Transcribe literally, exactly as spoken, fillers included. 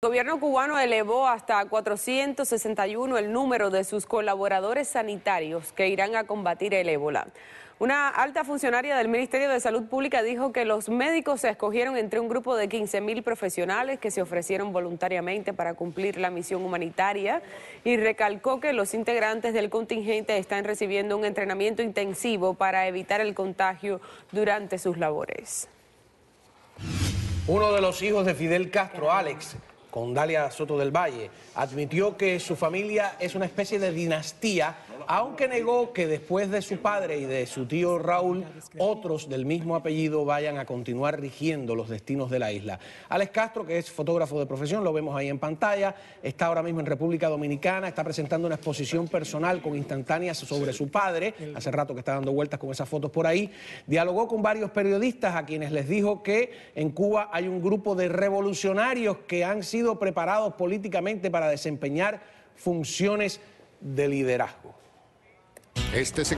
El gobierno cubano elevó hasta cuatrocientos sesenta y uno el número de sus colaboradores sanitarios que irán a combatir el ébola. Una alta funcionaria del Ministerio de Salud Pública dijo que los médicos se escogieron entre un grupo de quince mil profesionales que se ofrecieron voluntariamente para cumplir la misión humanitaria y recalcó que los integrantes del contingente están recibiendo un entrenamiento intensivo para evitar el contagio durante sus labores. Uno de los hijos de Fidel Castro, Alex, con Dalia Soto del Valle, admitió que su familia es una especie de dinastía, aunque negó que después de su padre y de su tío Raúl, otros del mismo apellido vayan a continuar rigiendo los destinos de la isla. Alex Castro, que es fotógrafo de profesión, lo vemos ahí en pantalla, está ahora mismo en República Dominicana, está presentando una exposición personal con instantáneas sobre su padre, hace rato que está dando vueltas con esas fotos por ahí, dialogó con varios periodistas a quienes les dijo que en Cuba hay un grupo de revolucionarios que han sido preparados políticamente para desempeñar funciones de liderazgo. Este